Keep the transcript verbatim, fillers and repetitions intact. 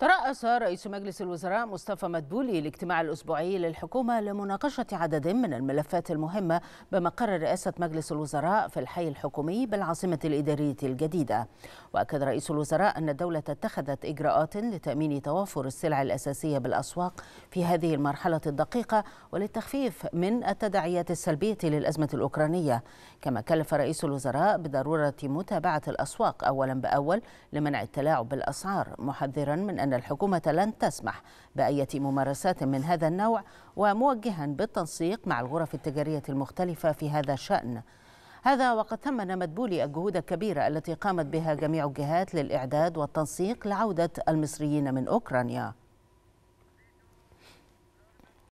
ترأس رئيس مجلس الوزراء مصطفى مدبولي الاجتماع الأسبوعي للحكومة لمناقشة عدد من الملفات المهمة بمقر رئاسة مجلس الوزراء في الحي الحكومي بالعاصمة الإدارية الجديدة. وأكد رئيس الوزراء أن الدولة اتخذت إجراءات لتأمين توافر السلع الأساسية بالأسواق في هذه المرحلة الدقيقة وللتخفيف من التداعيات السلبية للأزمة الأوكرانية. كما كلف رئيس الوزراء بضرورة متابعة الأسواق أولا بأول لمنع التلاعب بالأسعار، محذرا من أن أن الحكومة لن تسمح بأي ممارسات من هذا النوع، وموجها بالتنسيق مع الغرف التجارية المختلفة في هذا الشأن. هذا وقد ثمن مدبولي الجهود الكبيرة التي قامت بها جميع الجهات للإعداد والتنسيق لعودة المصريين من أوكرانيا.